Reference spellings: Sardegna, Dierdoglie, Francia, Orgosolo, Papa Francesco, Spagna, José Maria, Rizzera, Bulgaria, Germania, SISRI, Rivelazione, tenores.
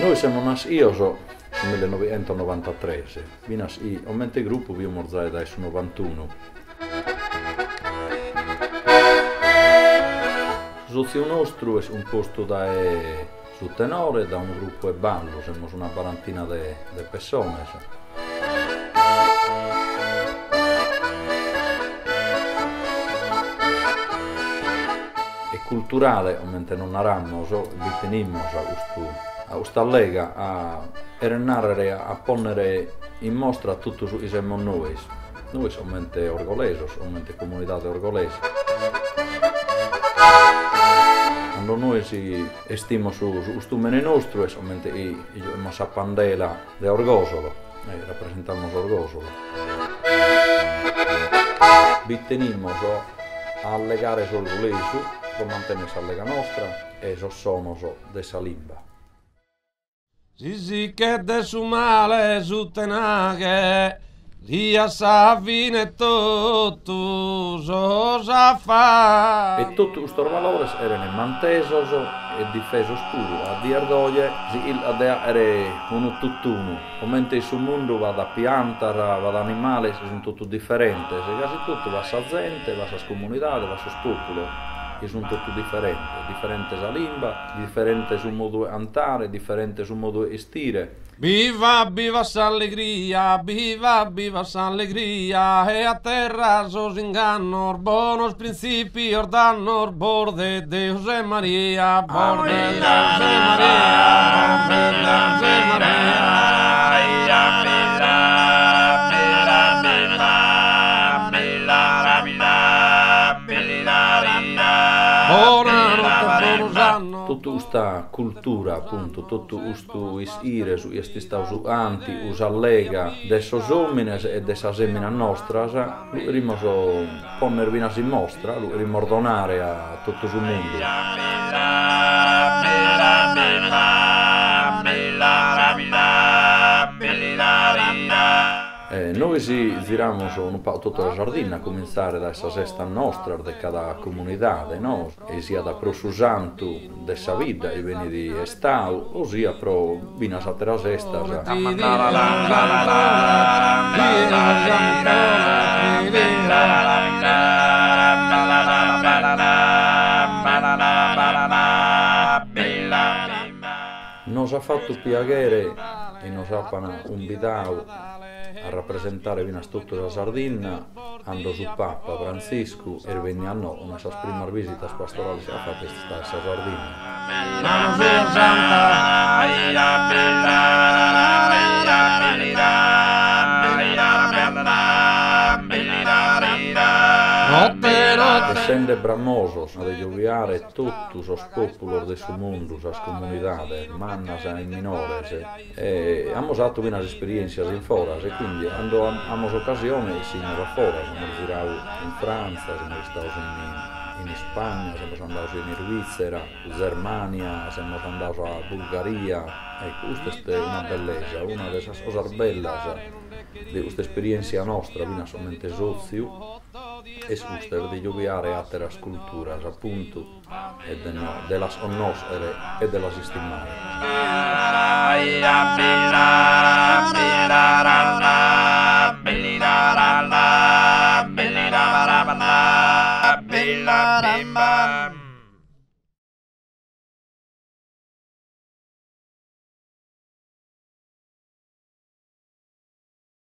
Noi siamo nati, io sono nel 1993, mi nasci, ho mente il gruppo, vi ho morzato dai 91. Sozio nostro è un posto da sul tenore, da un gruppo e ballo, siamo una quarantina di persone. Culturale, ovviamente non arammo, so, definimmo questa lega a narrare, a ponere in mostra tutto su che siamo noi. Noi siamo ovviamente orgolesi, ovviamente comunità orgolesi. Quando noi ci stiamo su costumeni nostri, ovviamente abbiamo la pandela di Orgosolo, noi rappresentiamo Orgosolo. Bittenimmo a legare l'orgolesi, mantenersi alla nostra e sono della lingua. Sì, che de su male su tenaghe, ria sa fine tutto, cosa fa. E tutto questo valore era manteso e difeso scuro. A Dierdoglie era uno tutt'uno. Mentre sul mondo va da piantara, va da animale, sono tutti differenti. Quasi tutto va sa gente, va sa comunità, va sa popolo. Che sono tutti differenti la lingua, differenti sul modo di cantare, differenti sul modo di stire. Viva, viva s'allegria, viva, viva s'allegria, e a terra sos ingannor, buonos principi ordannor, borde de José Maria, borde de José Maria, borde de José Maria. Tutta questa cultura, appunto, tutto questo isire, questi stausanti, questa lega dei uomini e della semina nostra, lui rimaso ponervina in mostra, lui rimordonare a tutto il mondo. Noi ci giriamo un po' tutta la giardina, a cominciare da questa sesta nostra, da cada comunità, no? E sia da pro susanto dessa vita, e veni di estau, o sia pro vina satera sesta. Nos ha fatto piacere e nos ha invitato a rappresentare vino a tutta la Sardegna, andò su Papa Francesco e venne a noi una sua prima visita pastorale che ha fatto questa Sardegna. Essendo bramoso ad aiutare tutto il popolo del suo mondo, le comunità, le mannas e i minori, abbiamo fatto una esperienza in fora, e quindi abbiamo occasione di andare fuori, siamo girati in Francia, siamo stati in Spagna, siamo andati in Rizzera, in Germania, siamo andati a Bulgaria, e questa è una bellezza, una delle cose belle di questa esperienza nostra, non solamente sozio, e suster di giocare a terra scultura, appunto, e della sonnosere e della sistemare.